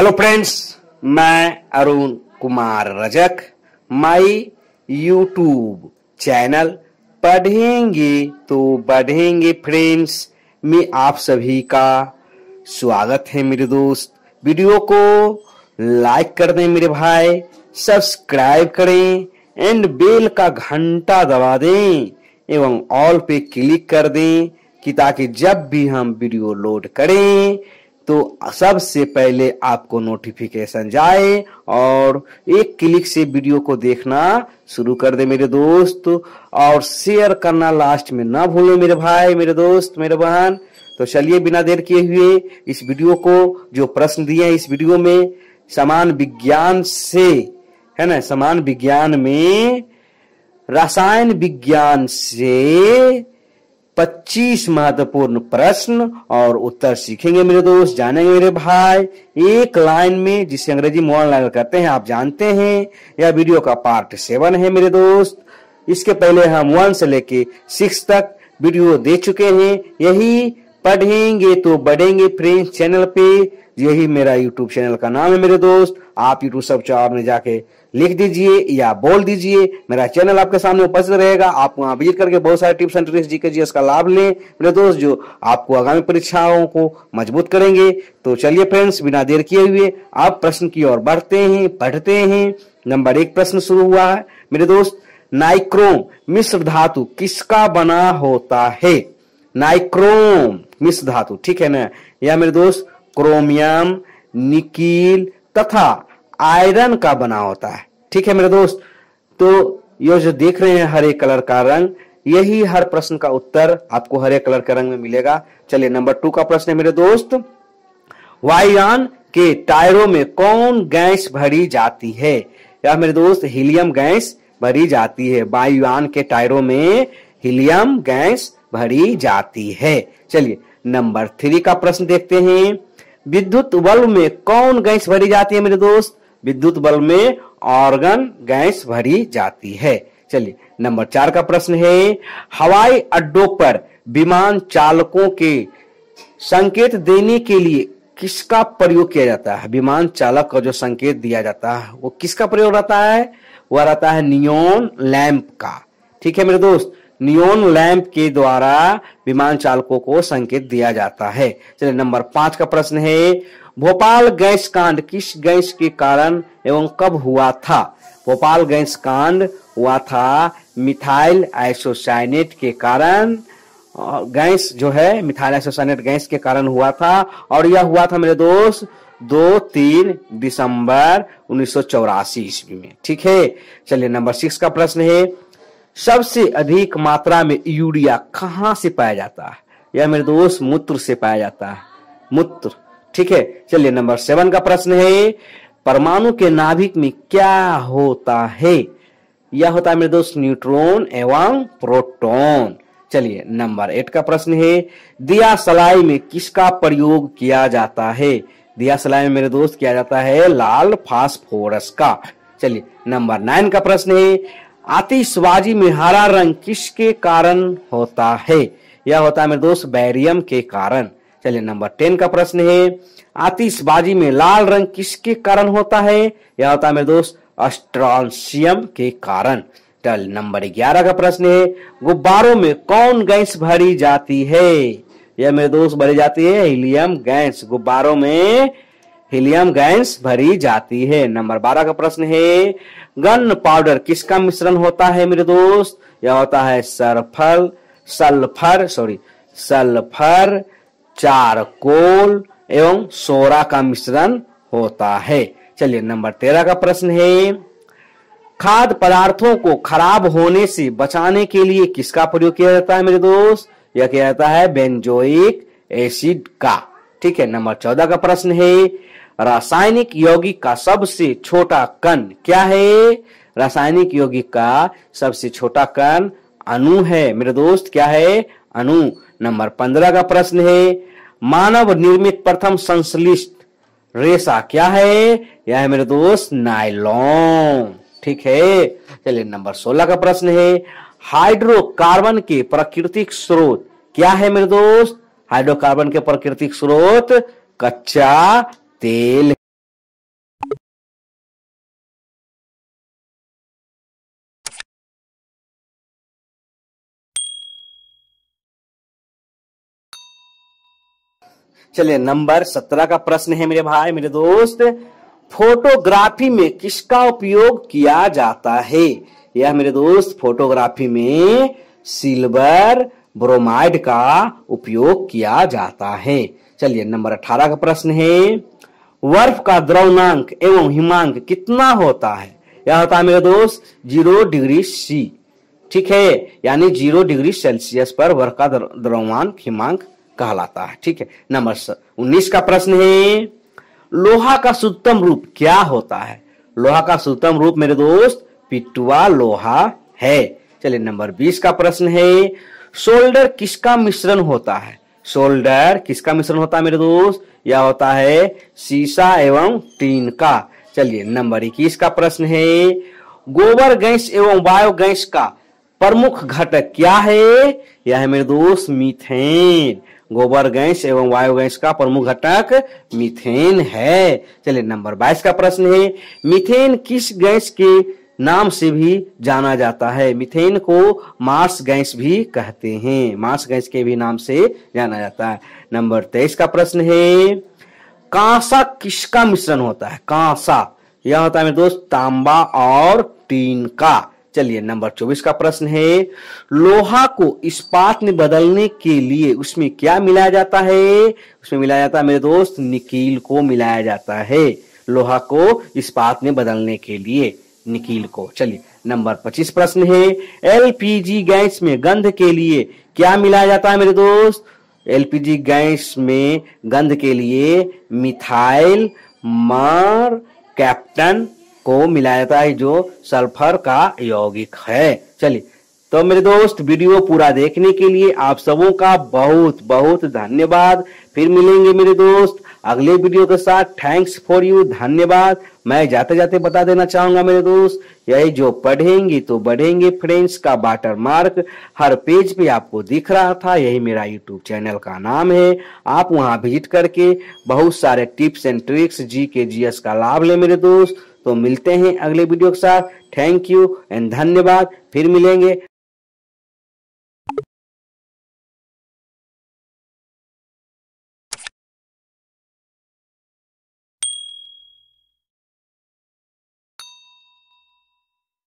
Hello friends, मैं Arun Kumar Rajak my YouTube channel पढ़ेंगे तो बढ़ेंगे फ्रेंड्स में आप सभी का स्वागत है। मेरे दोस्त, वीडियो को लाइक कर दें मेरे भाई, सब्सक्राइब करें एंड बेल का घंटा दबा दें एवं ऑल पे क्लिक कर दें कि ताकि जब भी हम वीडियो लोड करें तो सबसे पहले आपको नोटिफिकेशन जाए और एक क्लिक से वीडियो को देखना शुरू कर दे मेरे दोस्त, और शेयर करना लास्ट में ना भूलें मेरे भाई, मेरे दोस्त, मेरे बहन। तो चलिए बिना देर किए हुए इस वीडियो को, जो प्रश्न दिए हैं इस वीडियो में, समान विज्ञान से है ना, समान विज्ञान में रसायन विज्ञान से 25 महत्वपूर्ण प्रश्न और उत्तर सीखेंगे मेरे दोस्त, जानेंगे मेरे भाई एक लाइन में, जिसे अंग्रेजी में वन लाइन कहते हैं, आप जानते हैं। यह वीडियो का पार्ट 7 है मेरे दोस्त। इसके पहले हम 1 से लेके 6 तक वीडियो दे चुके हैं। यही पढ़ेंगे तो बढ़ेंगे फ्रेंड्स चैनल पे, यही मेरा यूट्यूब चैनल का नाम है मेरे दोस्त। आप यूट्यूब सर्च में जाके लिख दीजिए या बोल दीजिए, मेरा चैनल आपके सामने उपस्थित रहेगा। आप वहां विजिट करके बहुत सारे tips and tricks, GK GS का लाभ लें मेरे दोस्त, जो आपको आगामी परीक्षाओं को मजबूत करेंगे। तो चलिए फ्रेंड्स, बिना देर किए हुए आप प्रश्न की ओर बढ़ते हैं, पढ़ते हैं। नंबर 1 प्रश्न शुरू हुआ है मेरे दोस्त। नाइक्रोम मिश्र धातु किसका बना होता है? नाइक्रोम मिश्र धातु, ठीक है ना। यह मेरे दोस्त क्रोमियम, निकील तथा आयरन का बना होता है, ठीक है मेरे दोस्त। तो ये जो देख रहे हैं हरे कलर का रंग, यही हर प्रश्न का उत्तर आपको हरे कलर के रंग में मिलेगा। चलिए नंबर 2 का प्रश्न है मेरे दोस्त। वायुयान के टायरों में कौन गैस भरी जाती है? या मेरे दोस्त हीलियम गैस भरी जाती है। वायुयान के टायरों में हीलियम गैस भरी जाती है। चलिए नंबर 3 का प्रश्न देखते हैं। विद्युत बल्ब में कौन गैस भरी जाती है मेरे दोस्त? विद्युत बल्ब में ऑर्गन गैस भरी जाती है। चलिए नंबर 4 का प्रश्न है। हवाई अड्डों पर विमान चालकों के संकेत देने के लिए किसका प्रयोग किया जाता है? विमान चालक को जो संकेत दिया जाता है वो किसका प्रयोग रहता है? वह रहता है नियॉन लैंप का, ठीक है मेरे दोस्त। नियॉन लैंप के द्वारा विमान चालकों को संकेत दिया जाता है। चलिए नंबर 5 का प्रश्न है। भोपाल गैस कांड किस गैस के कारण एवं कब हुआ था? भोपाल गैस कांड हुआ था मिथाइल आइसोसाइनेट के कारण। गैस जो है मिथाइल आइसोसाइनेट गैस के कारण हुआ था, और यह हुआ था मेरे दोस्त 2-3 दिसंबर 1984 ईस्वी में, ठीक है। चलिए नंबर 6 का प्रश्न है। सबसे अधिक मात्रा में यूरिया कहाँ से पाया जाता है? यह मेरे दोस्त मूत्र से पाया जाता है, मूत्र, ठीक है। चलिए नंबर 7 का प्रश्न है। परमाणु के नाभिक में क्या होता है? यह होता है मेरे दोस्त न्यूट्रॉन एवं प्रोटॉन। चलिए नंबर 8 का प्रश्न है। दिया सलाई में किसका प्रयोग किया जाता है? दिया सलाई में मेरे दोस्त किया जाता है लाल फास्फोरस का। चलिए नंबर 9 का प्रश्न है। आतिशबाजी में हरा रंग किसके कारण होता है? यह होता है मेरे दोस्त बेरियम के कारण। चलिए नंबर 10 का प्रश्न है। आतिशबाजी में लाल रंग किसके कारण होता है? यह होता है मेरे दोस्त स्ट्रोंशियम के कारण। चलिए नंबर 11 का प्रश्न है। गुब्बारों में कौन गैस भरी जाती है? यह मेरे दोस्त भरी जाती है हीलियम गैस। गुब्बारों में हीलियम गैस भरी जाती है। नंबर 12 का प्रश्न है। गन पाउडर किसका मिश्रण होता है मेरे दोस्त? यह होता है सल्फर, चारकोल एवं सोरा का मिश्रण होता है। चलिए नंबर 13 का प्रश्न है। खाद्य पदार्थों को खराब होने से बचाने के लिए किसका प्रयोग किया जाता है मेरे दोस्त? यह किया जाता है बेंजोइक एसिड का, ठीक है। नंबर 14 का प्रश्न है। रासायनिक यौगिक का सबसे छोटा कण क्या है? रासायनिक यौगिक का सबसे छोटा कण अणु है मेरे दोस्त, क्या है? अणु। नंबर 15 का प्रश्न है। मानव निर्मित प्रथम संश्लिष्ट रेशा क्या है? यह है मेरे दोस्त नायलॉन, ठीक है। चलिए नंबर 16 का प्रश्न है। हाइड्रोकार्बन के प्राकृतिक स्रोत क्या है मेरे दोस्त? हाइड्रोकार्बन के प्राकृतिक स्रोत कच्चा तेल। चलिए नंबर 17 का प्रश्न है मेरे भाई मेरे दोस्त, फोटोग्राफी में किसका उपयोग किया जाता है? यह मेरे दोस्त फोटोग्राफी में सिल्वर ब्रोमाइड का उपयोग किया जाता है। चलिए नंबर 18 का प्रश्न है, बर्फ का द्रवणांक एवं हिमांक कितना होता है? यह होता है मेरे दोस्त 0°C, ठीक है, यानी 0°C पर बर्फ का द्रव्यमान हिमांक कहलाता है, ठीक है। नंबर 19 का प्रश्न है, लोहा का शुद्धतम रूप क्या होता है? लोहा का शुद्धतम रूप मेरे दोस्त पिटुआ लोहा है। चलिए नंबर 20 का प्रश्न है, सोल्डर किसका मिश्रण होता है? सोल्डर किसका मिश्रण होता है मेरे दोस्त? यह होता है सीसा एवं टीन का। चलिए नंबर 21 का प्रश्न है, गोबर गैस एवं बायोगैस का प्रमुख घटक क्या है? यह है मेरे दोस्त मीथेन। गोबर गैस एवं बायोगैस का प्रमुख घटक मीथेन है। चलिए नंबर 22 का प्रश्न है, मीथेन किस गैस के नाम से भी जाना जाता है? मीथेन को मार्स गैस भी कहते हैं, मार्स गैस के भी नाम से जाना जाता है। नंबर 23 का प्रश्न है, कांसा किसका मिश्रण होता है? कांसा यह होता है मेरे दोस्त तांबा और टीन का। चलिए नंबर 24 का प्रश्न है, लोहा को इस्पात में बदलने के लिए उसमें क्या मिलाया जाता है? उसमें मिलाया जाता है मेरे दोस्त निकील को मिलाया जाता है, लोहा को इस्पात में बदलने के लिए निकील को। चलिए नंबर 25 प्रश्न है, एलपीजी गैस में गंध के लिए क्या मिलाया जाता है मेरे दोस्त? एलपीजी गैस में गंध के लिए मिथाइल मार कैप्टन को मिलाया जाता है, जो सल्फर का यौगिक है। चलिए तो मेरे दोस्त वीडियो पूरा देखने के लिए आप सबों का बहुत बहुत धन्यवाद। फिर मिलेंगे मेरे दोस्त अगले वीडियो के साथ। थैंक्स फॉर यू, धन्यवाद। मैं जाते जाते बता देना चाहूंगा मेरे दोस्त, यही जो पढ़ेंगे तो बढ़ेंगे फ्रेंड्स का वाटर मार्क हर पेज पे आपको दिख रहा था, यही मेरा यूट्यूब चैनल का नाम है। आप वहां विजिट करके बहुत सारे tips and tricks GK GS का लाभ ले मेरे दोस्त। तो मिलते हैं अगले वीडियो के साथ। थैंक यू एंड धन्यवाद, फिर मिलेंगे।